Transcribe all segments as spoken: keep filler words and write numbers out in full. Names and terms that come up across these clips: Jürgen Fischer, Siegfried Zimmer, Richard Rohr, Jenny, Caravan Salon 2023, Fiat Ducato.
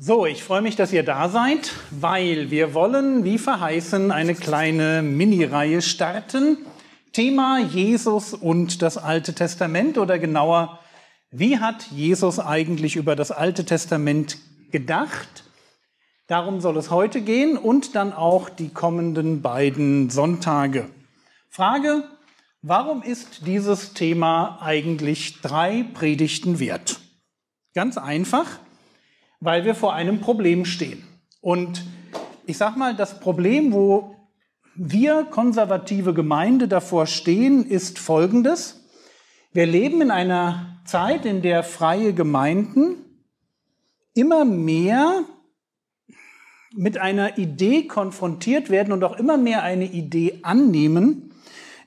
So, ich freue mich, dass ihr da seid, weil wir wollen, wie verheißen, eine kleine Mini-Reihe starten. Thema Jesus und das Alte Testament, oder genauer, wie hat Jesus eigentlich über das Alte Testament gedacht? Darum soll es heute gehen und dann auch die kommenden beiden Sonntage. Frage, warum ist dieses Thema eigentlich drei Predigten wert? Ganz einfach, weil wir vor einem Problem stehen. Und ich sag mal, das Problem, wo wir konservative Gemeinde davor stehen, ist folgendes. Wir leben in einer Zeit, in der freie Gemeinden immer mehr mit einer Idee konfrontiert werden und auch immer mehr eine Idee annehmen,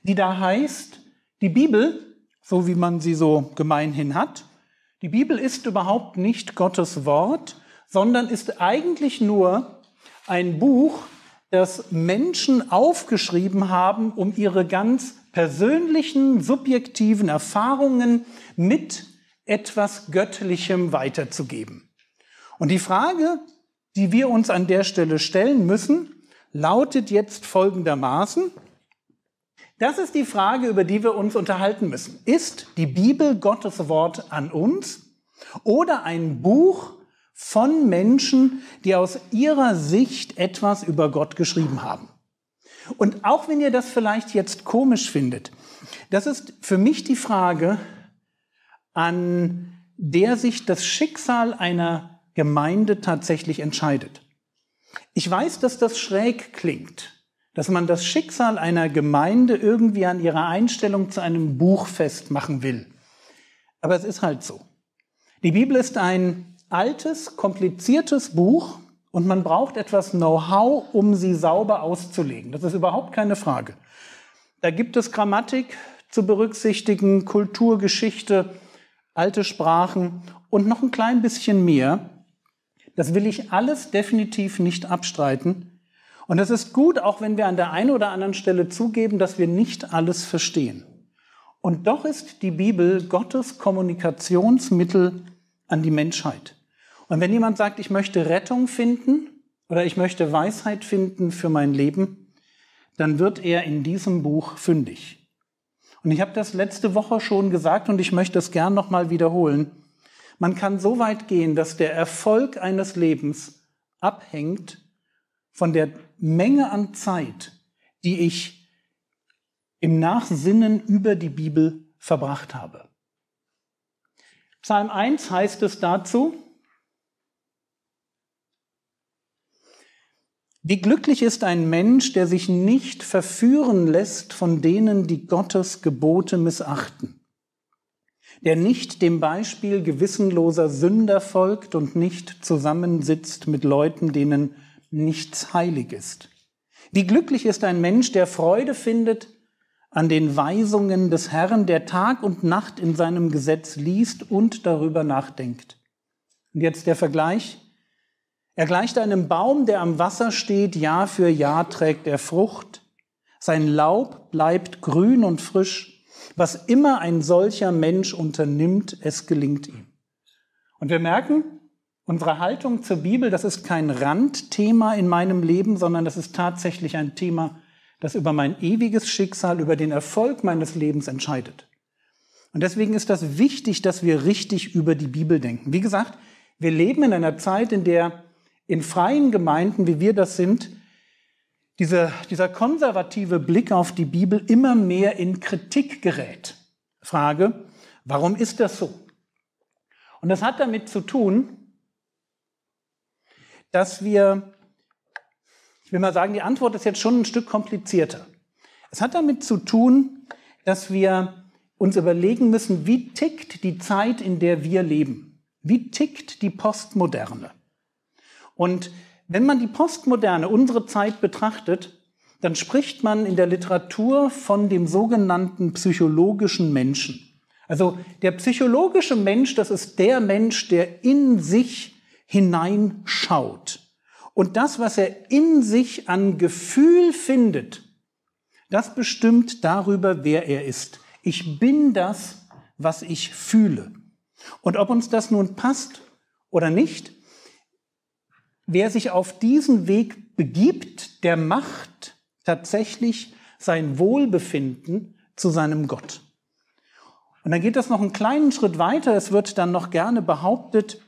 die da heißt, die Bibel, so wie man sie so gemeinhin hat, die Bibel ist überhaupt nicht Gottes Wort, sondern ist eigentlich nur ein Buch, das Menschen aufgeschrieben haben, um ihre ganz persönlichen, subjektiven Erfahrungen mit etwas Göttlichem weiterzugeben. Und die Frage, die wir uns an der Stelle stellen müssen, lautet jetzt folgendermaßen. Das ist die Frage, über die wir uns unterhalten müssen. Ist die Bibel Gottes Wort an uns oder ein Buch von Menschen, die aus ihrer Sicht etwas über Gott geschrieben haben? Und auch wenn ihr das vielleicht jetzt komisch findet, das ist für mich die Frage, an der sich das Schicksal einer Gemeinde tatsächlich entscheidet. Ich weiß, dass das schräg klingt, dass man das Schicksal einer Gemeinde irgendwie an ihrer Einstellung zu einem Buch festmachen will. Aber es ist halt so. Die Bibel ist ein altes, kompliziertes Buch und man braucht etwas Know-how, um sie sauber auszulegen. Das ist überhaupt keine Frage. Da gibt es Grammatik zu berücksichtigen, Kulturgeschichte, alte Sprachen und noch ein klein bisschen mehr. Das will ich alles definitiv nicht abstreiten. Und das ist gut, auch wenn wir an der einen oder anderen Stelle zugeben, dass wir nicht alles verstehen. Und doch ist die Bibel Gottes Kommunikationsmittel an die Menschheit. Und wenn jemand sagt, ich möchte Rettung finden oder ich möchte Weisheit finden für mein Leben, dann wird er in diesem Buch fündig. Und ich habe das letzte Woche schon gesagt und ich möchte es gern nochmal wiederholen. Man kann so weit gehen, dass der Erfolg eines Lebens abhängt von der Menge an Zeit, die ich im Nachsinnen über die Bibel verbracht habe. Psalm eins heißt es dazu: Wie glücklich ist ein Mensch, der sich nicht verführen lässt von denen, die Gottes Gebote missachten, der nicht dem Beispiel gewissenloser Sünder folgt und nicht zusammensitzt mit Leuten, denen nichts heilig ist. Wie glücklich ist ein Mensch, der Freude findet an den Weisungen des Herrn, der Tag und Nacht in seinem Gesetz liest und darüber nachdenkt. Und jetzt der Vergleich. Er gleicht einem Baum, der am Wasser steht, Jahr für Jahr trägt er Frucht. Sein Laub bleibt grün und frisch. Was immer ein solcher Mensch unternimmt, es gelingt ihm. Und wir merken, unsere Haltung zur Bibel, das ist kein Randthema in meinem Leben, sondern das ist tatsächlich ein Thema, das über mein ewiges Schicksal, über den Erfolg meines Lebens entscheidet. Und deswegen ist das wichtig, dass wir richtig über die Bibel denken. Wie gesagt, wir leben in einer Zeit, in der in freien Gemeinden, wie wir das sind, diese, dieser konservative Blick auf die Bibel immer mehr in Kritik gerät. Frage, warum ist das so? Und das hat damit zu tun, dass wir, ich will mal sagen, die Antwort ist jetzt schon ein Stück komplizierter. Es hat damit zu tun, dass wir uns überlegen müssen, wie tickt die Zeit, in der wir leben? Wie tickt die Postmoderne? Und wenn man die Postmoderne, unsere Zeit, betrachtet, dann spricht man in der Literatur von dem sogenannten psychologischen Menschen. Also der psychologische Mensch, das ist der Mensch, der in sich hineinschaut. Und das, was er in sich an Gefühl findet, das bestimmt darüber, wer er ist. Ich bin das, was ich fühle. Und ob uns das nun passt oder nicht, wer sich auf diesen Weg begibt, der macht tatsächlich sein Wohlbefinden zu seinem Gott. Und dann geht das noch einen kleinen Schritt weiter. Es wird dann noch gerne behauptet,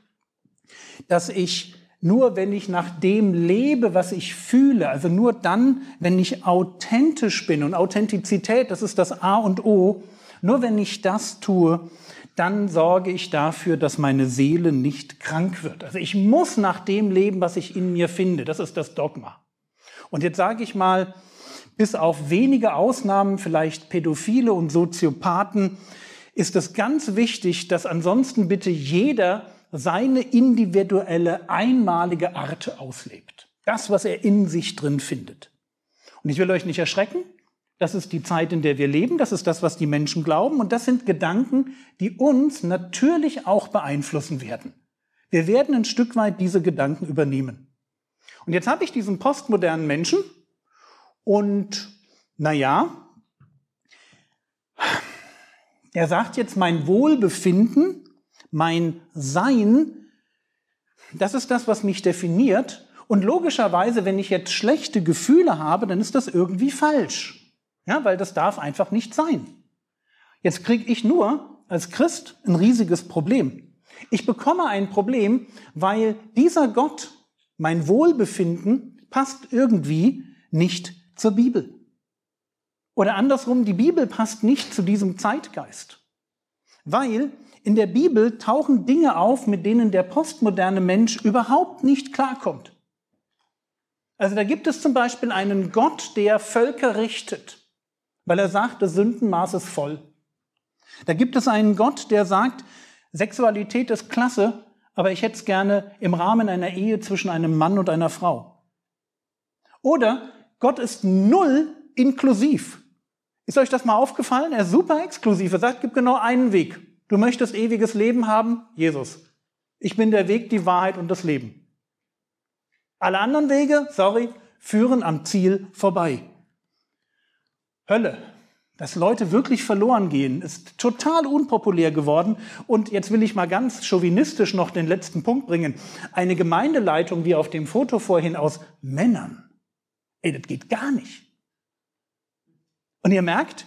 dass ich nur, wenn ich nach dem lebe, was ich fühle, also nur dann, wenn ich authentisch bin, und Authentizität, das ist das A und O, nur wenn ich das tue, dann sorge ich dafür, dass meine Seele nicht krank wird. Also ich muss nach dem leben, was ich in mir finde. Das ist das Dogma. Und jetzt sage ich mal, bis auf wenige Ausnahmen, vielleicht Pädophile und Soziopathen, ist es ganz wichtig, dass ansonsten bitte jeder seine individuelle, einmalige Art auslebt. Das, was er in sich drin findet. Und ich will euch nicht erschrecken. Das ist die Zeit, in der wir leben. Das ist das, was die Menschen glauben. Und das sind Gedanken, die uns natürlich auch beeinflussen werden. Wir werden ein Stück weit diese Gedanken übernehmen. Und jetzt habe ich diesen postmodernen Menschen und, naja, er sagt jetzt, mein Wohlbefinden, mein Sein, das ist das, was mich definiert. Und logischerweise, wenn ich jetzt schlechte Gefühle habe, dann ist das irgendwie falsch. Ja, weil das darf einfach nicht sein. Jetzt kriege ich nur als Christ ein riesiges Problem. Ich bekomme ein Problem, weil dieser Gott, mein Wohlbefinden, passt irgendwie nicht zur Bibel. Oder andersrum, die Bibel passt nicht zu diesem Zeitgeist. Weil in der Bibel tauchen Dinge auf, mit denen der postmoderne Mensch überhaupt nicht klarkommt. Also da gibt es zum Beispiel einen Gott, der Völker richtet, weil er sagt, das Sündenmaß ist voll. Da gibt es einen Gott, der sagt, Sexualität ist klasse, aber ich hätte es gerne im Rahmen einer Ehe zwischen einem Mann und einer Frau. Oder Gott ist null inklusiv. Ist euch das mal aufgefallen? Er ist super exklusiv. Er sagt, gibt genau einen Weg. Du möchtest ewiges Leben haben? Jesus. Ich bin der Weg, die Wahrheit und das Leben. Alle anderen Wege, sorry, führen am Ziel vorbei. Hölle, dass Leute wirklich verloren gehen, ist total unpopulär geworden. Und jetzt will ich mal ganz chauvinistisch noch den letzten Punkt bringen. Eine Gemeindeleitung wie auf dem Foto vorhin aus Männern. Ey, das geht gar nicht. Und ihr merkt,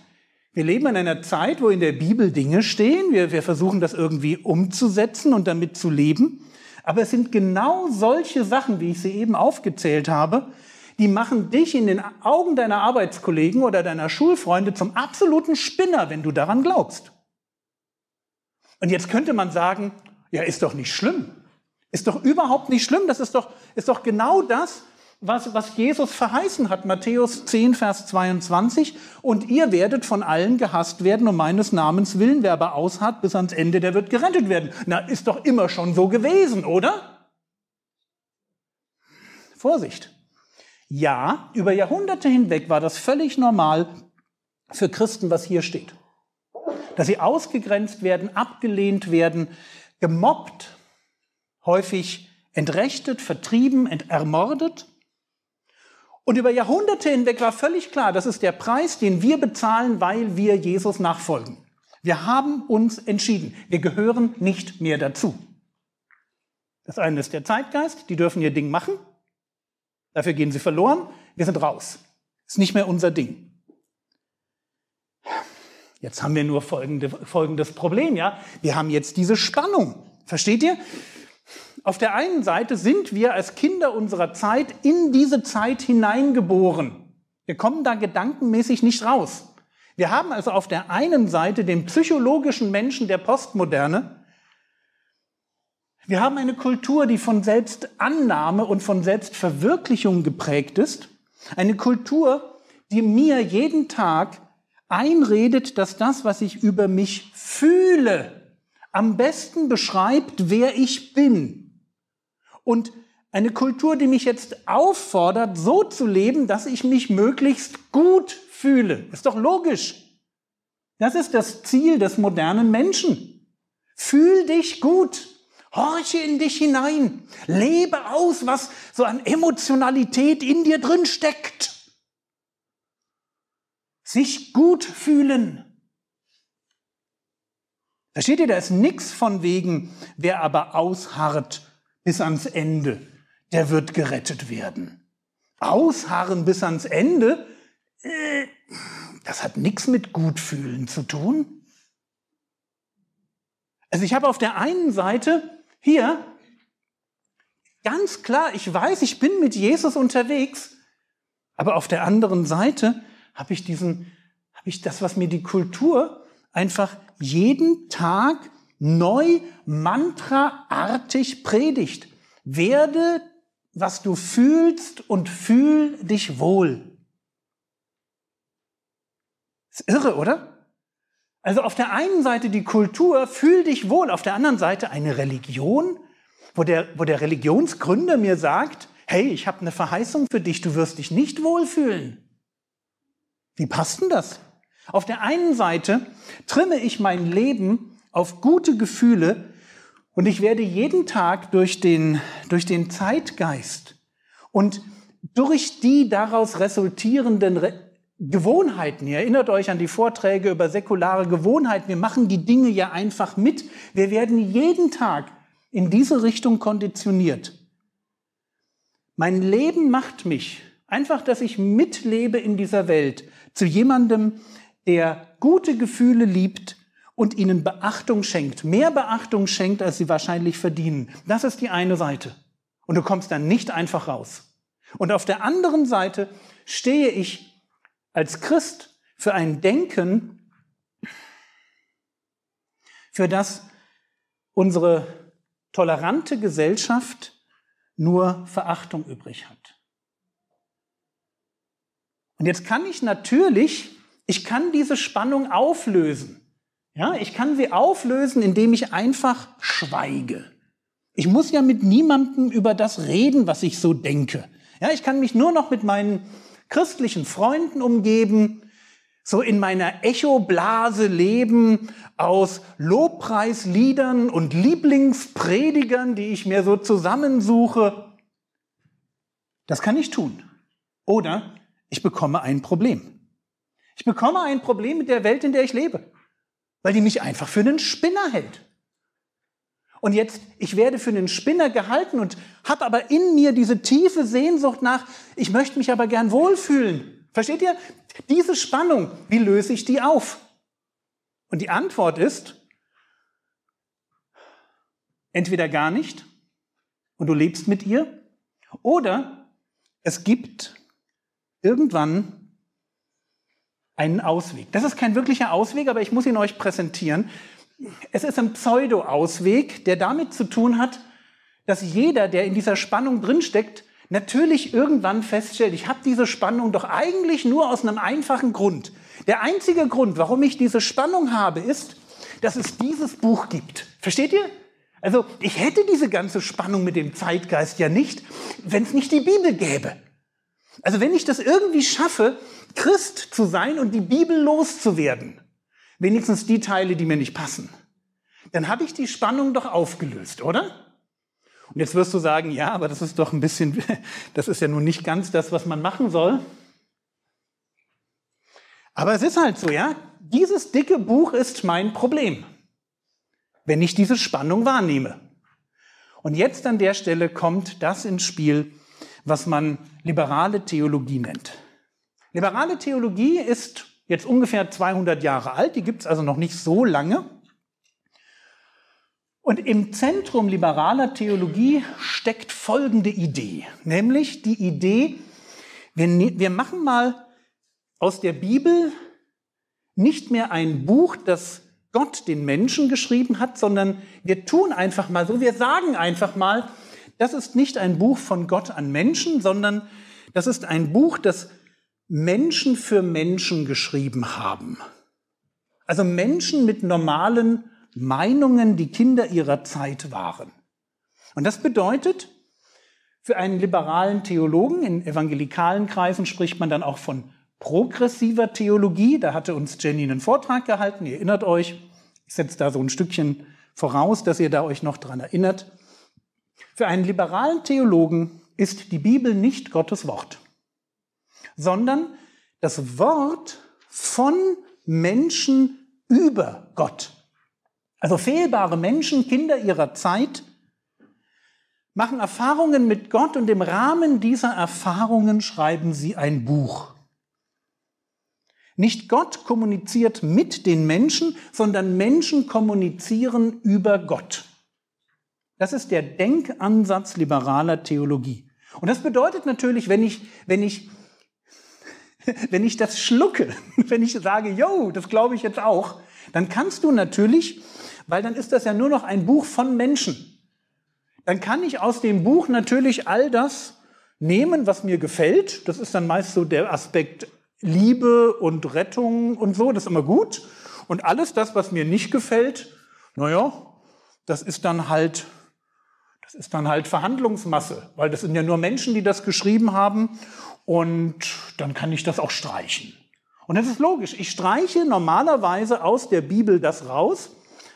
wir leben in einer Zeit, wo in der Bibel Dinge stehen. Wir, wir versuchen das irgendwie umzusetzen und damit zu leben. Aber es sind genau solche Sachen, wie ich sie eben aufgezählt habe, die machen dich in den Augen deiner Arbeitskollegen oder deiner Schulfreunde zum absoluten Spinner, wenn du daran glaubst. Und jetzt könnte man sagen, ja, ist doch nicht schlimm. Ist doch überhaupt nicht schlimm. Das ist doch, ist doch genau das, was, was Jesus verheißen hat. Matthäus zehn, Vers zweiundzwanzig. Und ihr werdet von allen gehasst werden, um meines Namens willen. Wer aber ausharrt bis ans Ende, der wird gerettet werden. Na, ist doch immer schon so gewesen, oder? Vorsicht. Ja, über Jahrhunderte hinweg war das völlig normal für Christen, was hier steht. Dass sie ausgegrenzt werden, abgelehnt werden, gemobbt, häufig entrechtet, vertrieben, ermordet. Und über Jahrhunderte hinweg war völlig klar, das ist der Preis, den wir bezahlen, weil wir Jesus nachfolgen. Wir haben uns entschieden. Wir gehören nicht mehr dazu. Das eine ist der Zeitgeist, die dürfen ihr Ding machen. Dafür gehen sie verloren. Wir sind raus. Ist nicht mehr unser Ding. Jetzt haben wir nur folgende, folgendes Problem, ja? Wir haben jetzt diese Spannung. Versteht ihr? Auf der einen Seite sind wir als Kinder unserer Zeit in diese Zeit hineingeboren. Wir kommen da gedankenmäßig nicht raus. Wir haben also auf der einen Seite den psychologischen Menschen der Postmoderne. Wir haben eine Kultur, die von Selbstannahme und von Selbstverwirklichung geprägt ist. Eine Kultur, die mir jeden Tag einredet, dass das, was ich über mich fühle, am besten beschreibt, wer ich bin. Und eine Kultur, die mich jetzt auffordert, so zu leben, dass ich mich möglichst gut fühle. Ist doch logisch. Das ist das Ziel des modernen Menschen. Fühl dich gut. Horche in dich hinein, lebe aus, was so an Emotionalität in dir drin steckt. Sich gut fühlen. Versteht ihr, da ist nichts von wegen, wer aber ausharrt bis ans Ende, der wird gerettet werden. Ausharren bis ans Ende, äh, das hat nichts mit Gutfühlen zu tun. Also ich habe auf der einen Seite hier ganz klar, ich weiß, ich bin mit Jesus unterwegs, aber auf der anderen Seite habe ich diesen, habe ich das, was mir die Kultur einfach jeden Tag neu mantraartig predigt. Werde, was du fühlst, und fühl dich wohl. Ist irre, oder? Also auf der einen Seite die Kultur, fühl dich wohl, auf der anderen Seite eine Religion, wo der, wo der Religionsgründer mir sagt, hey, ich habe eine Verheißung für dich, du wirst dich nicht wohlfühlen. Wie passt denn das? Auf der einen Seite trimme ich mein Leben auf gute Gefühle und ich werde jeden Tag durch den, durch den Zeitgeist und durch die daraus resultierenden Re- Gewohnheiten, ihr erinnert euch an die Vorträge über säkulare Gewohnheiten, wir machen die Dinge ja einfach mit, wir werden jeden Tag in diese Richtung konditioniert. Mein Leben macht mich, einfach, dass ich mitlebe in dieser Welt, zu jemandem, der gute Gefühle liebt und ihnen Beachtung schenkt, mehr Beachtung schenkt, als sie wahrscheinlich verdienen. Das ist die eine Seite. Und du kommst dann nicht einfach raus. Und auf der anderen Seite stehe ich als Christ für ein Denken, für das unsere tolerante Gesellschaft nur Verachtung übrig hat. Und jetzt kann ich natürlich, ich kann diese Spannung auflösen. Ja, ich kann sie auflösen, indem ich einfach schweige. Ich muss ja mit niemandem über das reden, was ich so denke. Ja, ich kann mich nur noch mit meinen christlichen Freunden umgeben, so in meiner Echoblase leben, aus Lobpreisliedern und Lieblingspredigern, die ich mir so zusammensuche. Das kann ich tun. Oder ich bekomme ein Problem. Ich bekomme ein Problem mit der Welt, in der ich lebe, weil die mich einfach für einen Spinner hält. Und jetzt, ich werde für einen Spinner gehalten und habe aber in mir diese tiefe Sehnsucht nach, ich möchte mich aber gern wohlfühlen. Versteht ihr? Diese Spannung, wie löse ich die auf? Und die Antwort ist, entweder gar nicht und du lebst mit ihr, oder es gibt irgendwann einen Ausweg. Das ist kein wirklicher Ausweg, aber ich muss ihn euch präsentieren. Es ist ein Pseudo-Ausweg, der damit zu tun hat, dass jeder, der in dieser Spannung drinsteckt, natürlich irgendwann feststellt, ich habe diese Spannung doch eigentlich nur aus einem einfachen Grund. Der einzige Grund, warum ich diese Spannung habe, ist, dass es dieses Buch gibt. Versteht ihr? Also ich hätte diese ganze Spannung mit dem Zeitgeist ja nicht, wenn es nicht die Bibel gäbe. Also wenn ich das irgendwie schaffe, Christ zu sein und die Bibel loszuwerden, wenigstens die Teile, die mir nicht passen, dann habe ich die Spannung doch aufgelöst, oder? Und jetzt wirst du sagen, ja, aber das ist doch ein bisschen, das ist ja nun nicht ganz das, was man machen soll. Aber es ist halt so, ja, dieses dicke Buch ist mein Problem, wenn ich diese Spannung wahrnehme. Und jetzt an der Stelle kommt das ins Spiel, was man liberale Theologie nennt. Liberale Theologie ist jetzt ungefähr zweihundert Jahre alt, die gibt es also noch nicht so lange. Und im Zentrum liberaler Theologie steckt folgende Idee, nämlich die Idee, wir, wir machen mal aus der Bibel nicht mehr ein Buch, das Gott den Menschen geschrieben hat, sondern wir tun einfach mal so, wir sagen einfach mal, das ist nicht ein Buch von Gott an Menschen, sondern das ist ein Buch, das Menschen für Menschen geschrieben haben. Also Menschen mit normalen Meinungen, die Kinder ihrer Zeit waren. Und das bedeutet, für einen liberalen Theologen, in evangelikalen Kreisen spricht man dann auch von progressiver Theologie. Da hatte uns Jenny einen Vortrag gehalten, ihr erinnert euch. Ich setze da so ein Stückchen voraus, dass ihr da euch noch dran erinnert. Für einen liberalen Theologen ist die Bibel nicht Gottes Wort, sondern das Wort von Menschen über Gott. Also fehlbare Menschen, Kinder ihrer Zeit, machen Erfahrungen mit Gott und im Rahmen dieser Erfahrungen schreiben sie ein Buch. Nicht Gott kommuniziert mit den Menschen, sondern Menschen kommunizieren über Gott. Das ist der Denkansatz liberaler Theologie. Und das bedeutet natürlich, wenn ich, wenn ich, wenn ich das schlucke, wenn ich sage, yo, das glaube ich jetzt auch, dann kannst du natürlich, weil dann ist das ja nur noch ein Buch von Menschen, dann kann ich aus dem Buch natürlich all das nehmen, was mir gefällt. Das ist dann meist so der Aspekt Liebe und Rettung und so, das ist immer gut. Und alles das, was mir nicht gefällt, naja, das ist dann halt, das ist dann halt Verhandlungsmasse, weil das sind ja nur Menschen, die das geschrieben haben und dann kann ich das auch streichen. Und das ist logisch, ich streiche normalerweise aus der Bibel das raus,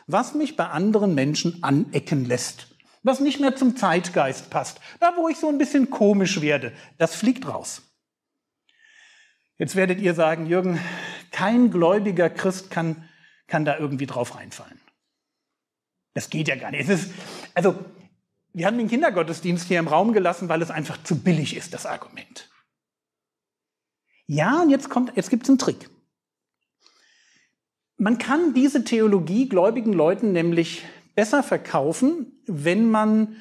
was mich bei anderen Menschen anecken lässt, was nicht mehr zum Zeitgeist passt, da wo ich so ein bisschen komisch werde, das fliegt raus. Jetzt werdet ihr sagen, Jürgen, kein gläubiger Christ kann, kann da irgendwie drauf reinfallen. Das geht ja gar nicht. Es ist, also, wir haben den Kindergottesdienst hier im Raum gelassen, weil es einfach zu billig ist, das Argument. Ja, und jetzt, kommt, jetzt gibt es einen Trick. Man kann diese Theologie gläubigen Leuten nämlich besser verkaufen, wenn man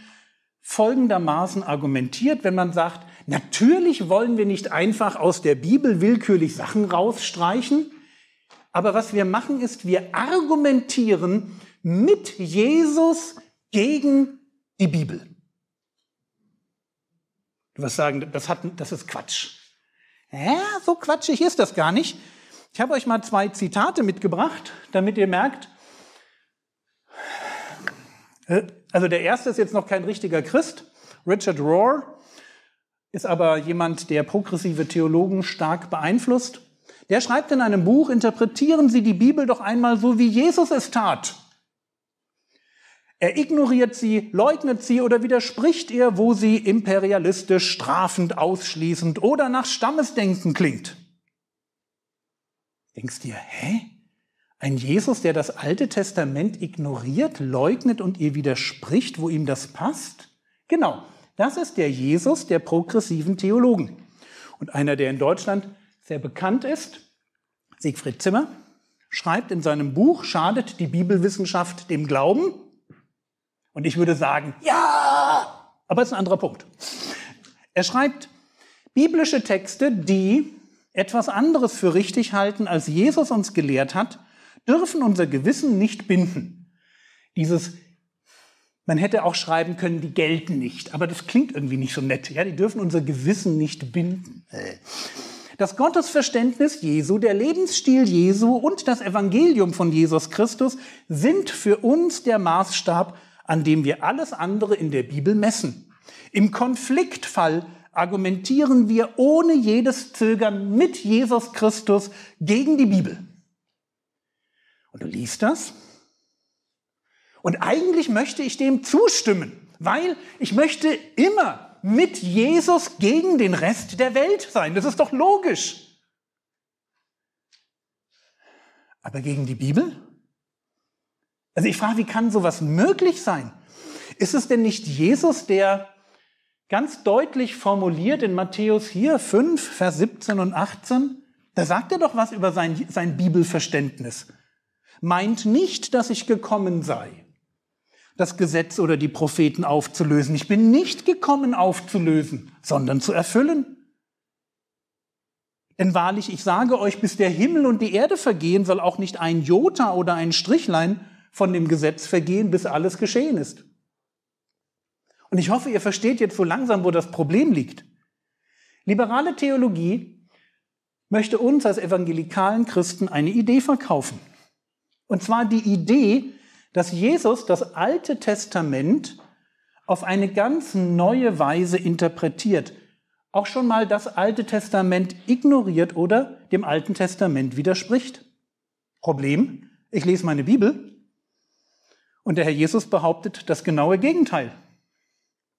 folgendermaßen argumentiert, wenn man sagt, natürlich wollen wir nicht einfach aus der Bibel willkürlich Sachen rausstreichen, aber was wir machen ist, wir argumentieren mit Jesus gegen die Bibel. Du wirst sagen, das, hat, das ist Quatsch. Ja, so quatschig ist das gar nicht. Ich habe euch mal zwei Zitate mitgebracht, damit ihr merkt, also der erste ist jetzt noch kein richtiger Christ, Richard Rohr, ist aber jemand, der progressive Theologen stark beeinflusst. Der schreibt in einem Buch, interpretieren Sie die Bibel doch einmal so, wie Jesus es tat. Er ignoriert sie, leugnet sie oder widerspricht ihr, wo sie imperialistisch, strafend, ausschließend oder nach Stammesdenken klingt. Denkst dir, hä? Ein Jesus, der das Alte Testament ignoriert, leugnet und ihr widerspricht, wo ihm das passt? Genau. Das ist der Jesus der progressiven Theologen. Und einer, der in Deutschland sehr bekannt ist, Siegfried Zimmer, schreibt in seinem Buch, schadet die Bibelwissenschaft dem Glauben? Und ich würde sagen, ja! Aber es ist ein anderer Punkt. Er schreibt, biblische Texte, die etwas anderes für richtig halten, als Jesus uns gelehrt hat, dürfen unser Gewissen nicht binden. Dieses Man hätte auch schreiben können, die gelten nicht. Aber das klingt irgendwie nicht so nett. Ja, die dürfen unser Gewissen nicht binden. Das Gottesverständnis Jesu, der Lebensstil Jesu und das Evangelium von Jesus Christus sind für uns der Maßstab, an dem wir alles andere in der Bibel messen. Im Konfliktfall argumentieren wir ohne jedes Zögern mit Jesus Christus gegen die Bibel. Und du liest das? Und eigentlich möchte ich dem zustimmen, weil ich möchte immer mit Jesus gegen den Rest der Welt sein. Das ist doch logisch. Aber gegen die Bibel? Also ich frage, wie kann sowas möglich sein? Ist es denn nicht Jesus, der ganz deutlich formuliert in Matthäus hier fünf, Vers siebzehn und achtzehn, da sagt er doch was über sein, sein Bibelverständnis. Meint nicht, dass ich gekommen sei, das Gesetz oder die Propheten aufzulösen. Ich bin nicht gekommen aufzulösen, sondern zu erfüllen. Denn wahrlich, ich sage euch, bis der Himmel und die Erde vergehen, soll auch nicht ein Jota oder ein Strichlein von dem Gesetz vergehen, bis alles geschehen ist. Und ich hoffe, ihr versteht jetzt so langsam, wo das Problem liegt. Liberale Theologie möchte uns als evangelikalen Christen eine Idee verkaufen. Und zwar die Idee, dass Jesus das Alte Testament auf eine ganz neue Weise interpretiert. Auch schon mal das Alte Testament ignoriert oder dem Alten Testament widerspricht. Problem, ich lese meine Bibel und der Herr Jesus behauptet das genaue Gegenteil.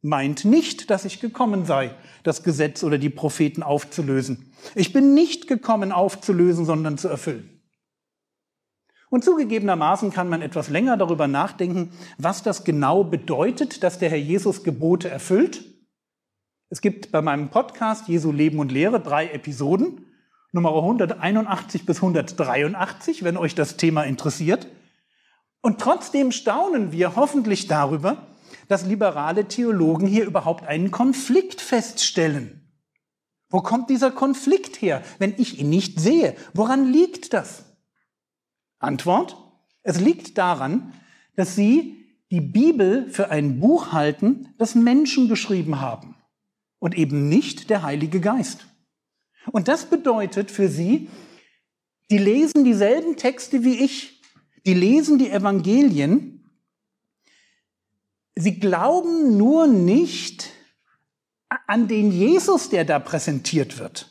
Meint nicht, dass ich gekommen sei, das Gesetz oder die Propheten aufzulösen. Ich bin nicht gekommen aufzulösen, sondern zu erfüllen. Und zugegebenermaßen kann man etwas länger darüber nachdenken, was das genau bedeutet, dass der Herr Jesus Gebote erfüllt. Es gibt bei meinem Podcast Jesu Leben und Lehre drei Episoden, Nummer hunderteinundachtzig bis hundertdreiundachtzig, wenn euch das Thema interessiert. Und trotzdem staunen wir hoffentlich darüber, dass liberale Theologen hier überhaupt einen Konflikt feststellen. Wo kommt dieser Konflikt her, wenn ich ihn nicht sehe? Woran liegt das? Antwort: Es liegt daran, dass sie die Bibel für ein Buch halten, das Menschen geschrieben haben und eben nicht der Heilige Geist. Und das bedeutet für sie, die lesen dieselben Texte wie ich, die lesen die Evangelien, sie glauben nur nicht an den Jesus, der da präsentiert wird.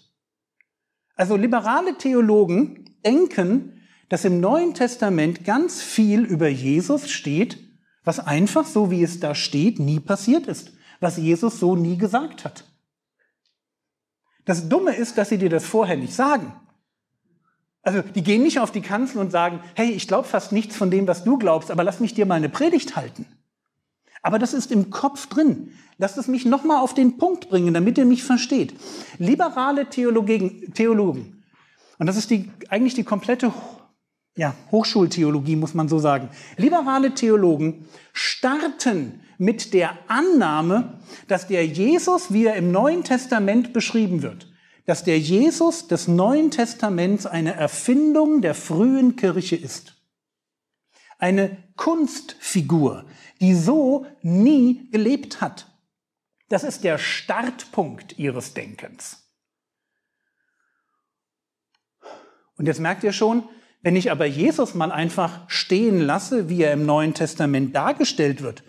Also liberale Theologen denken, dass im Neuen Testament ganz viel über Jesus steht, was einfach, so wie es da steht, nie passiert ist, was Jesus so nie gesagt hat. Das Dumme ist, dass sie dir das vorher nicht sagen. Also die gehen nicht auf die Kanzel und sagen, hey, ich glaube fast nichts von dem, was du glaubst, aber lass mich dir mal eine Predigt halten. Aber das ist im Kopf drin. Lasst es mich nochmal auf den Punkt bringen, damit ihr mich versteht. Liberale Theologen, Theologen, und das ist die, eigentlich die komplette Ja, Hochschultheologie, muss man so sagen. Liberale Theologen starten mit der Annahme, dass der Jesus, wie er im Neuen Testament beschrieben wird, dass der Jesus des Neuen Testaments eine Erfindung der frühen Kirche ist. Eine Kunstfigur, die so nie gelebt hat. Das ist der Startpunkt ihres Denkens. Und jetzt merkt ihr schon, wenn ich aber Jesus mal einfach stehen lasse, wie er im Neuen Testament dargestellt wird,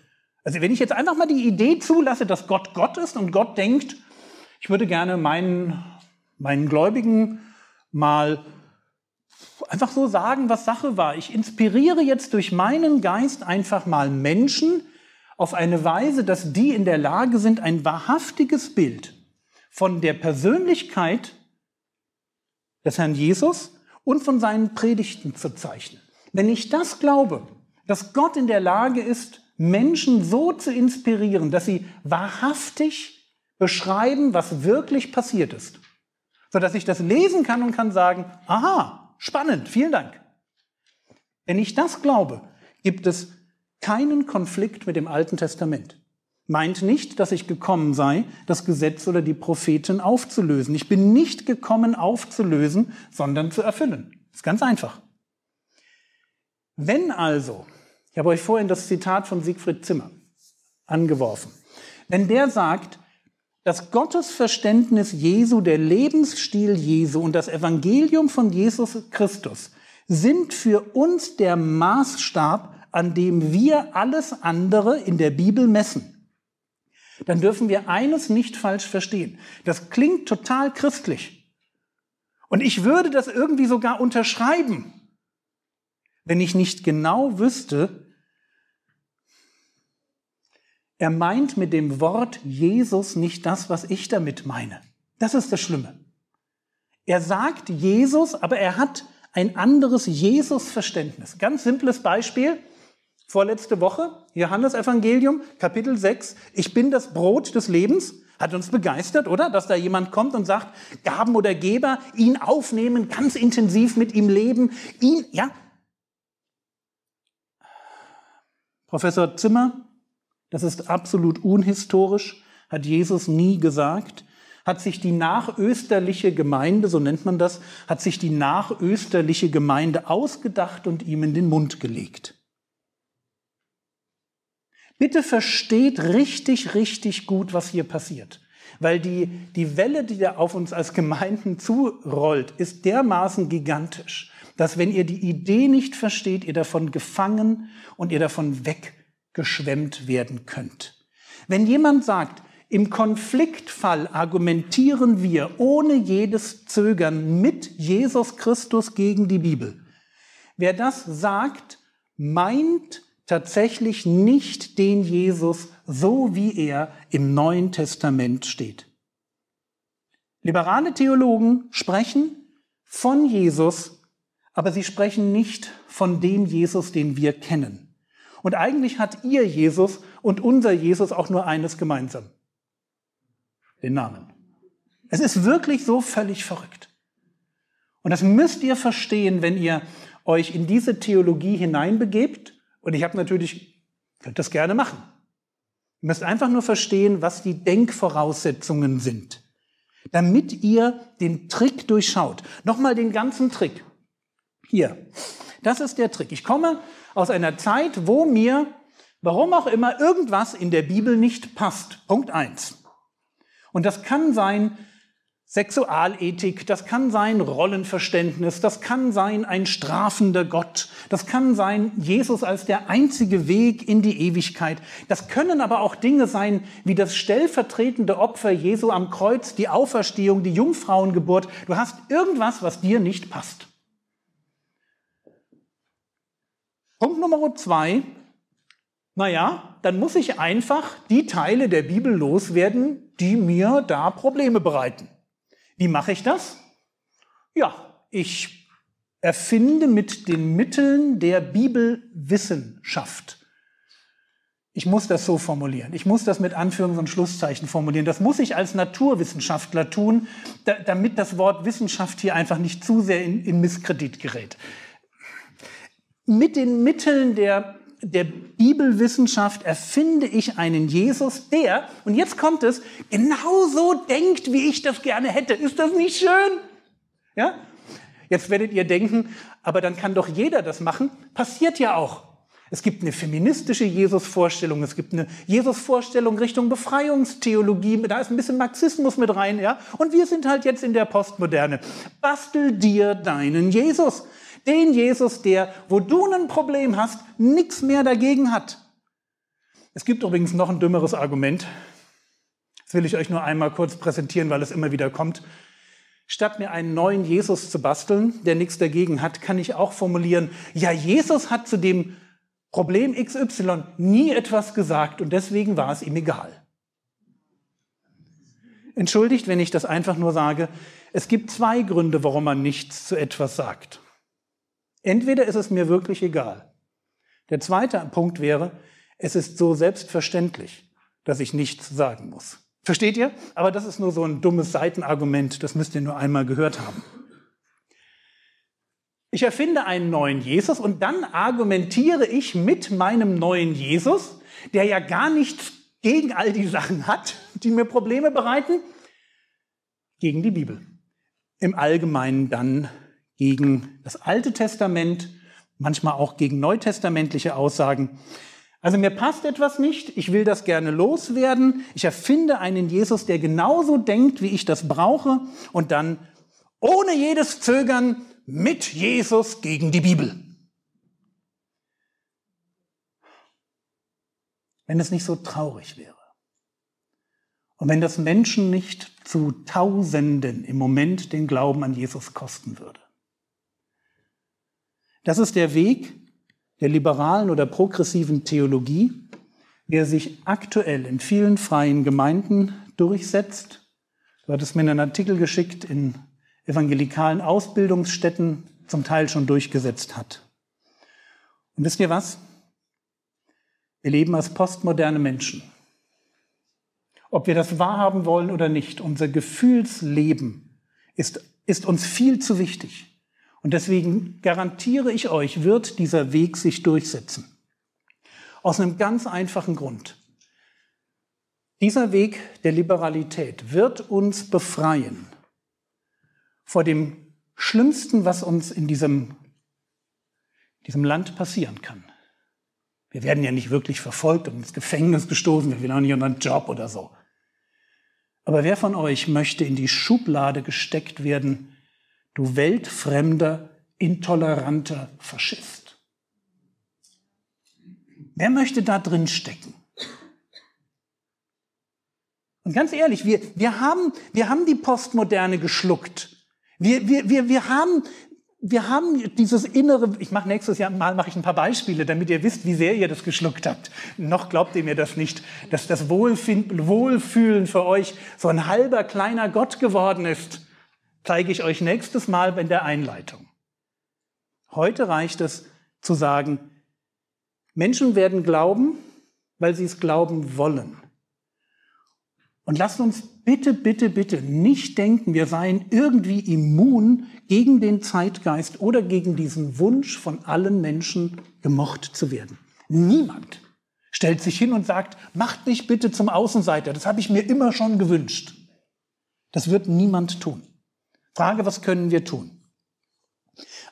also wenn ich jetzt einfach mal die Idee zulasse, dass Gott Gott ist und Gott denkt, ich würde gerne meinen, meinen Gläubigen mal einfach so sagen, was Sache war. Ich inspiriere jetzt durch meinen Geist einfach mal Menschen auf eine Weise, dass die in der Lage sind, ein wahrhaftiges Bild von der Persönlichkeit des Herrn Jesus und von seinen Predigten zu zeichnen. Wenn ich das glaube, dass Gott in der Lage ist, Menschen so zu inspirieren, dass sie wahrhaftig beschreiben, was wirklich passiert ist, sodass ich das lesen kann und kann sagen, aha, spannend, vielen Dank. Wenn ich das glaube, gibt es keinen Konflikt mit dem Alten Testament. Meint nicht, dass ich gekommen sei, das Gesetz oder die Propheten aufzulösen. Ich bin nicht gekommen, aufzulösen, sondern zu erfüllen. Das ist ganz einfach. Wenn also, ich habe euch vorhin das Zitat von Siegfried Zimmer angeworfen, wenn der sagt, dass Gottes Verständnis Jesu, der Lebensstil Jesu und das Evangelium von Jesus Christus sind für uns der Maßstab, an dem wir alles andere in der Bibel messen, dann dürfen wir eines nicht falsch verstehen. Das klingt total christlich. Und ich würde das irgendwie sogar unterschreiben, wenn ich nicht genau wüsste, er meint mit dem Wort Jesus nicht das, was ich damit meine. Das ist das Schlimme. Er sagt Jesus, aber er hat ein anderes Jesus-Verständnis. Ganz simples Beispiel. Vorletzte Woche, Johannes Evangelium, Kapitel sechs, ich bin das Brot des Lebens, hat uns begeistert, oder? Dass da jemand kommt und sagt, Gaben oder Geber, ihn aufnehmen, ganz intensiv mit ihm leben, ihn, ja. Professor Zimmer, das ist absolut unhistorisch, hat Jesus nie gesagt, hat sich die nachösterliche Gemeinde, so nennt man das, hat sich die nachösterliche Gemeinde ausgedacht und ihm in den Mund gelegt. Bitte versteht richtig, richtig gut, was hier passiert. Weil die, die Welle, die da auf uns als Gemeinden zurollt, ist dermaßen gigantisch, dass wenn ihr die Idee nicht versteht, ihr davon gefangen und ihr davon weggeschwemmt werden könnt. Wenn jemand sagt, im Konfliktfall argumentieren wir ohne jedes Zögern mit Jesus Christus gegen die Bibel. Wer das sagt, meint tatsächlich nicht den Jesus, so wie er im Neuen Testament steht. Liberale Theologen sprechen von Jesus, aber sie sprechen nicht von dem Jesus, den wir kennen. Und eigentlich hat ihr Jesus und unser Jesus auch nur eines gemeinsam. Den Namen. Es ist wirklich so völlig verrückt. Und das müsst ihr verstehen, wenn ihr euch in diese Theologie hineinbegebt. Und ich habe natürlich, könnt das gerne machen. Ihr müsst einfach nur verstehen, was die Denkvoraussetzungen sind, damit ihr den Trick durchschaut. Nochmal den ganzen Trick. Hier, das ist der Trick. Ich komme aus einer Zeit, wo mir, warum auch immer, irgendwas in der Bibel nicht passt. Punkt eins. Und das kann sein Sexualethik, das kann sein Rollenverständnis, das kann sein ein strafender Gott, das kann sein Jesus als der einzige Weg in die Ewigkeit. Das können aber auch Dinge sein wie das stellvertretende Opfer Jesu am Kreuz, die Auferstehung, die Jungfrauengeburt. Du hast irgendwas, was dir nicht passt. Punkt Nummer zwei. Naja, dann muss ich einfach die Teile der Bibel loswerden, die mir da Probleme bereiten. Wie mache ich das? Ja, ich erfinde mit den Mitteln der Bibelwissenschaft. Ich muss das so formulieren. Ich muss das mit Anführungs- und Schlusszeichen formulieren. Das muss ich als Naturwissenschaftler tun, da, damit das Wort Wissenschaft hier einfach nicht zu sehr in, in Misskredit gerät. Mit den Mitteln der, der Bibelwissenschaft erfinde ich einen Jesus, der, und jetzt kommt es, genauso denkt, wie ich das gerne hätte. Ist das nicht schön? Ja? Jetzt werdet ihr denken, aber dann kann doch jeder das machen. Passiert ja auch. Es gibt eine feministische Jesus-Vorstellung, es gibt eine Jesus-Vorstellung Richtung Befreiungstheologie, da ist ein bisschen Marxismus mit rein, ja? Und wir sind halt jetzt in der Postmoderne. Bastel dir deinen Jesus. Den Jesus, der, wo du ein Problem hast, nichts mehr dagegen hat. Es gibt übrigens noch ein dümmeres Argument. Das will ich euch nur einmal kurz präsentieren, weil es immer wieder kommt. Statt mir einen neuen Jesus zu basteln, der nichts dagegen hat, kann ich auch formulieren, ja, Jesus hat zu dem Problem X Y nie etwas gesagt und deswegen war es ihm egal. Entschuldigt, wenn ich das einfach nur sage, es gibt zwei Gründe, warum man nichts zu etwas sagt. Entweder ist es mir wirklich egal. Der zweite Punkt wäre, es ist so selbstverständlich, dass ich nichts sagen muss. Versteht ihr? Aber das ist nur so ein dummes Seitenargument, das müsst ihr nur einmal gehört haben. Ich erfinde einen neuen Jesus und dann argumentiere ich mit meinem neuen Jesus, der ja gar nichts gegen all die Sachen hat, die mir Probleme bereiten, gegen die Bibel. Im Allgemeinen dann gegen das Alte Testament, manchmal auch gegen neutestamentliche Aussagen. Also mir passt etwas nicht, ich will das gerne loswerden, ich erfinde einen Jesus, der genauso denkt, wie ich das brauche und dann ohne jedes Zögern mit Jesus gegen die Bibel. Wenn es nicht so traurig wäre und wenn das Menschen nicht zu Tausenden im Moment den Glauben an Jesus kosten würde. Das ist der Weg der liberalen oder progressiven Theologie, der sich aktuell in vielen freien Gemeinden durchsetzt. Du hattest mir einen Artikel geschickt, in evangelikalen Ausbildungsstätten zum Teil schon durchgesetzt hat. Und wisst ihr was? Wir leben als postmoderne Menschen. Ob wir das wahrhaben wollen oder nicht, unser Gefühlsleben ist, ist uns viel zu wichtig. Und deswegen garantiere ich euch, wird dieser Weg sich durchsetzen. Aus einem ganz einfachen Grund. Dieser Weg der Liberalität wird uns befreien vor dem Schlimmsten, was uns in diesem, diesem Land passieren kann. Wir werden ja nicht wirklich verfolgt und ins Gefängnis gestoßen, wir werden auch nicht unseren Job oder so. Aber wer von euch möchte in die Schublade gesteckt werden, du weltfremder, intoleranter Faschist? Wer möchte da drin stecken? Und ganz ehrlich, wir, wir, haben, wir haben die Postmoderne geschluckt. Wir, wir, wir, wir, haben, wir haben dieses innere... Ich mache nächstes Jahr mal mache ich ein paar Beispiele, damit ihr wisst, wie sehr ihr das geschluckt habt. Noch glaubt ihr mir das nicht, dass das Wohlfinden, Wohlfühlen für euch so ein halber kleiner Gott geworden ist. Zeige ich euch nächstes Mal in der Einleitung. Heute reicht es zu sagen, Menschen werden glauben, weil sie es glauben wollen. Und lasst uns bitte, bitte, bitte nicht denken, wir seien irgendwie immun gegen den Zeitgeist oder gegen diesen Wunsch, von allen Menschen gemocht zu werden. Niemand stellt sich hin und sagt, macht mich bitte zum Außenseiter, das habe ich mir immer schon gewünscht. Das wird niemand tun. Frage, was können wir tun?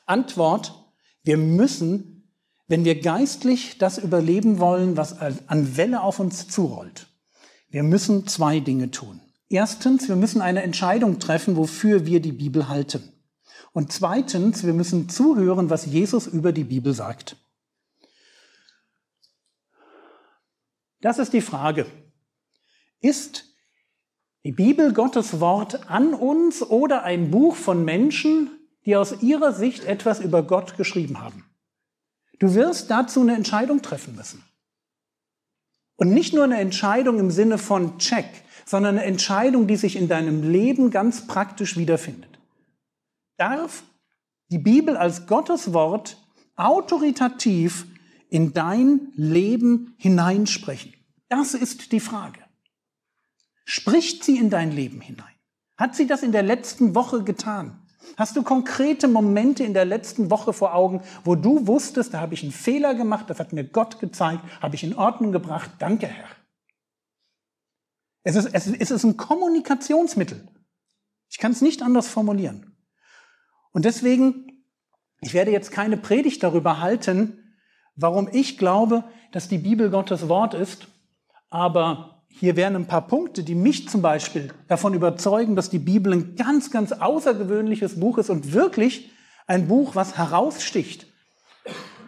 Antwort, wir müssen, wenn wir geistlich das überleben wollen, was an Welle auf uns zurollt, wir müssen zwei Dinge tun. Erstens, wir müssen eine Entscheidung treffen, wofür wir die Bibel halten. Und zweitens, wir müssen zuhören, was Jesus über die Bibel sagt. Das ist die Frage. Ist die Bibel Gottes Wort an uns oder ein Buch von Menschen, die aus ihrer Sicht etwas über Gott geschrieben haben? Du wirst dazu eine Entscheidung treffen müssen. Und nicht nur eine Entscheidung im Sinne von Check, sondern eine Entscheidung, die sich in deinem Leben ganz praktisch wiederfindet. Darf die Bibel als Gottes Wort autoritativ in dein Leben hineinsprechen? Das ist die Frage. Spricht sie in dein Leben hinein? Hat sie das in der letzten Woche getan? Hast du konkrete Momente in der letzten Woche vor Augen, wo du wusstest, da habe ich einen Fehler gemacht, das hat mir Gott gezeigt, habe ich in Ordnung gebracht, danke Herr. Es ist, es ist, es ist ein Kommunikationsmittel. Ich kann es nicht anders formulieren. Und deswegen, ich werde jetzt keine Predigt darüber halten, warum ich glaube, dass die Bibel Gottes Wort ist, aber hier wären ein paar Punkte, die mich zum Beispiel davon überzeugen, dass die Bibel ein ganz, ganz außergewöhnliches Buch ist und wirklich ein Buch, was heraussticht.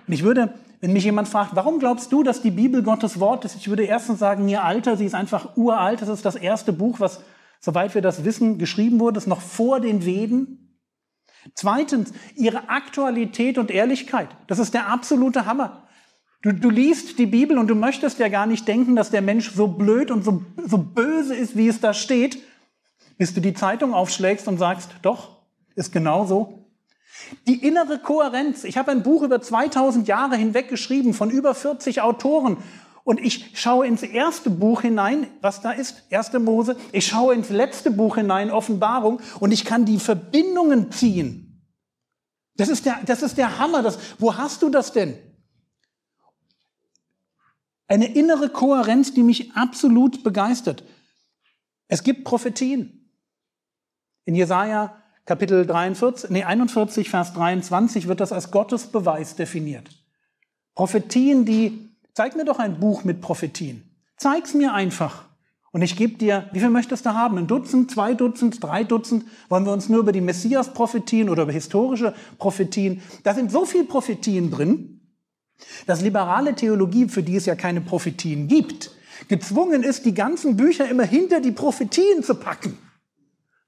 Mich würde, wenn mich jemand fragt, warum glaubst du, dass die Bibel Gottes Wort ist? Ich würde erstens sagen, ihr Alter, sie ist einfach uralt. Das ist das erste Buch, was, soweit wir das wissen, geschrieben wurde. Das ist noch vor den Veden. Zweitens, ihre Aktualität und Ehrlichkeit. Das ist der absolute Hammer. Du, du liest die Bibel und du möchtest ja gar nicht denken, dass der Mensch so blöd und so, so böse ist, wie es da steht, bis du die Zeitung aufschlägst und sagst, doch, ist genau so. Die innere Kohärenz. Ich habe ein Buch über zweitausend Jahre hinweg geschrieben von über vierzig Autoren und ich schaue ins erste Buch hinein, was da ist, erste Mose, ich schaue ins letzte Buch hinein, Offenbarung, und ich kann die Verbindungen ziehen. Das ist der, das ist der Hammer. Das, wo hast du das denn? Eine innere Kohärenz, die mich absolut begeistert. Es gibt Prophetien. In Jesaja Kapitel dreiundvierzig, nee, einundvierzig, Vers dreiundzwanzig wird das als Gottesbeweis definiert. Prophetien, die, zeig mir doch ein Buch mit Prophetien. Zeig's mir einfach. Und ich gebe dir, wie viel möchtest du haben? Ein Dutzend, zwei Dutzend, drei Dutzend? Wollen wir uns nur über die Messias-Prophetien oder über historische Prophetien? Da sind so viele Prophetien drin, dass liberale Theologie, für die es ja keine Prophetien gibt, gezwungen ist, die ganzen Bücher immer hinter die Prophetien zu packen.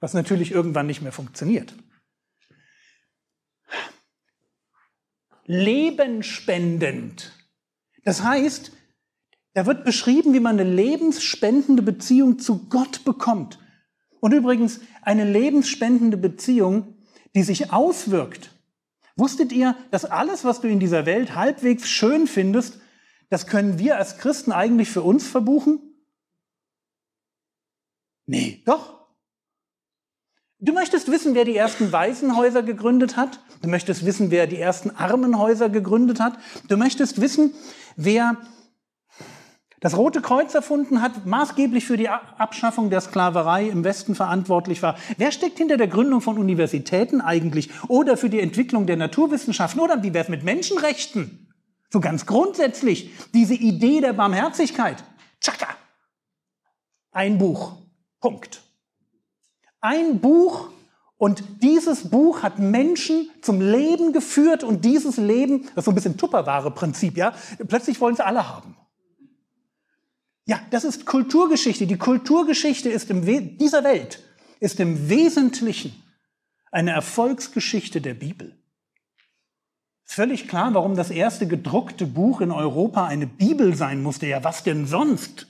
Was natürlich irgendwann nicht mehr funktioniert. Lebensspendend. Das heißt, da wird beschrieben, wie man eine lebensspendende Beziehung zu Gott bekommt. Und übrigens eine lebensspendende Beziehung, die sich auswirkt. Wusstet ihr, dass alles, was du in dieser Welt halbwegs schön findest, das können wir als Christen eigentlich für uns verbuchen? Nee, doch. Du möchtest wissen, wer die ersten Waisenhäuser gegründet hat. Du möchtest wissen, wer die ersten Armenhäuser gegründet hat. Du möchtest wissen, wer das Rote Kreuz erfunden hat, maßgeblich für die Abschaffung der Sklaverei im Westen verantwortlich war. Wer steckt hinter der Gründung von Universitäten eigentlich oder für die Entwicklung der Naturwissenschaften oder wie wäre es mit Menschenrechten? So ganz grundsätzlich, diese Idee der Barmherzigkeit. Tschakka! Ein Buch. Punkt. Ein Buch und dieses Buch hat Menschen zum Leben geführt und dieses Leben, das ist so ein bisschen Tupperware-Prinzip, ja, plötzlich wollen es alle haben. Ja, das ist Kulturgeschichte. Die Kulturgeschichte ist im We- dieser Welt ist im Wesentlichen eine Erfolgsgeschichte der Bibel. Völlig klar, warum das erste gedruckte Buch in Europa eine Bibel sein musste. Ja, was denn sonst?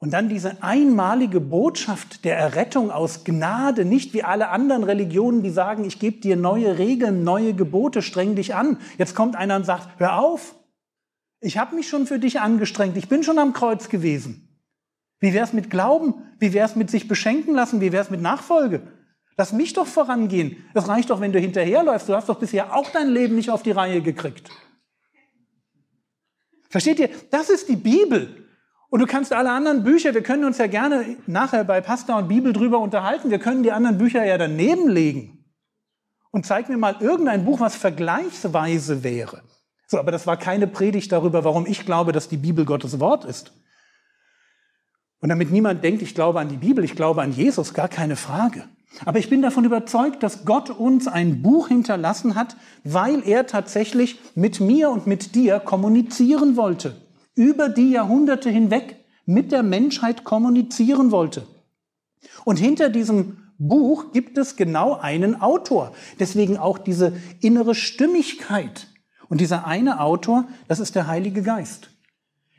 Und dann diese einmalige Botschaft der Errettung aus Gnade, nicht wie alle anderen Religionen, die sagen, ich gebe dir neue Regeln, neue Gebote, streng dich an. Jetzt kommt einer und sagt, hör auf, ich habe mich schon für dich angestrengt, ich bin schon am Kreuz gewesen. Wie wär's mit Glauben? Wie wär's mit sich beschenken lassen? Wie wär's mit Nachfolge? Lass mich doch vorangehen. Es reicht doch, wenn du hinterherläufst. Du hast doch bisher auch dein Leben nicht auf die Reihe gekriegt. Versteht ihr? Das ist die Bibel. Und du kannst alle anderen Bücher, wir können uns ja gerne nachher bei Pastor und Bibel drüber unterhalten, wir können die anderen Bücher ja daneben legen. Und zeig mir mal irgendein Buch, was vergleichsweise wäre. So, aber das war keine Predigt darüber, warum ich glaube, dass die Bibel Gottes Wort ist. Und damit niemand denkt, ich glaube an die Bibel, ich glaube an Jesus, gar keine Frage. Aber ich bin davon überzeugt, dass Gott uns ein Buch hinterlassen hat, weil er tatsächlich mit mir und mit dir kommunizieren wollte. Über die Jahrhunderte hinweg mit der Menschheit kommunizieren wollte. Und hinter diesem Buch gibt es genau einen Autor. Deswegen auch diese innere Stimmigkeit. Und dieser eine Autor, das ist der Heilige Geist,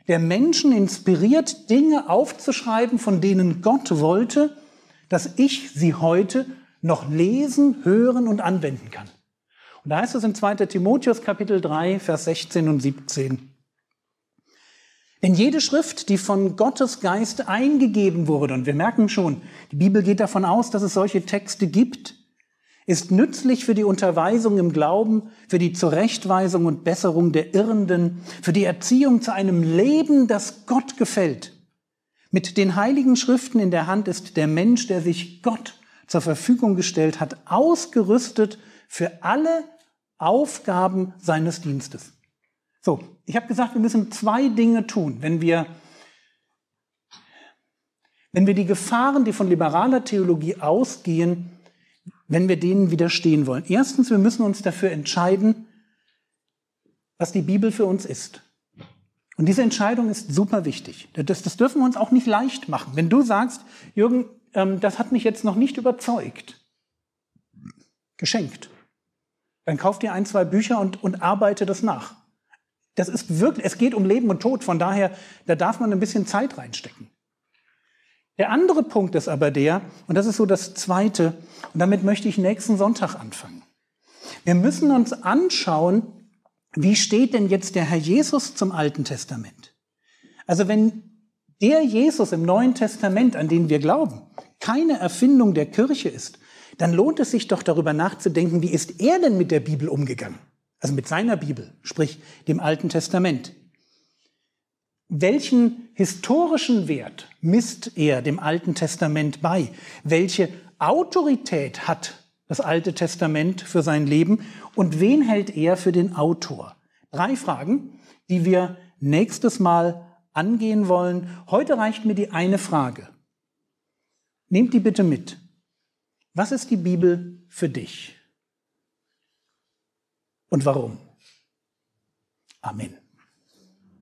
der Menschen inspiriert, Dinge aufzuschreiben, von denen Gott wollte, dass ich sie heute noch lesen, hören und anwenden kann. Und da heißt es in zweiter Timotheus Kapitel drei, Vers sechzehn und siebzehn. Denn jede Schrift, die von Gottes Geist eingegeben wurde, und wir merken schon, die Bibel geht davon aus, dass es solche Texte gibt, ist nützlich für die Unterweisung im Glauben, für die Zurechtweisung und Besserung der Irrenden, für die Erziehung zu einem Leben, das Gott gefällt. Mit den heiligen Schriften in der Hand ist der Mensch, der sich Gott zur Verfügung gestellt hat, ausgerüstet für alle Aufgaben seines Dienstes. So, ich habe gesagt, wir müssen zwei Dinge tun, wenn wir, wenn wir die Gefahren, die von liberaler Theologie ausgehen, wenn wir denen widerstehen wollen. Erstens, wir müssen uns dafür entscheiden, was die Bibel für uns ist. Und diese Entscheidung ist super wichtig. Das, das dürfen wir uns auch nicht leicht machen. Wenn du sagst, Jürgen, ähm, das hat mich jetzt noch nicht überzeugt, geschenkt, dann kauf dir ein, zwei Bücher und, und arbeite das nach. Das ist wirklich, es geht um Leben und Tod, von daher, da darf man ein bisschen Zeit reinstecken. Der andere Punkt ist aber der, und das ist so das Zweite, und damit möchte ich nächsten Sonntag anfangen. Wir müssen uns anschauen, wie steht denn jetzt der Herr Jesus zum Alten Testament? Also wenn der Jesus im Neuen Testament, an den wir glauben, keine Erfindung der Kirche ist, dann lohnt es sich doch darüber nachzudenken, wie ist er denn mit der Bibel umgegangen? Also mit seiner Bibel, sprich dem Alten Testament. Welchen historischen Wert misst er dem Alten Testament bei? Welche Autorität hat das Alte Testament für sein Leben und wen hält er für den Autor? Drei Fragen, die wir nächstes Mal angehen wollen. Heute reicht mir die eine Frage. Nehmt die bitte mit. Was ist die Bibel für dich? Und warum? Amen.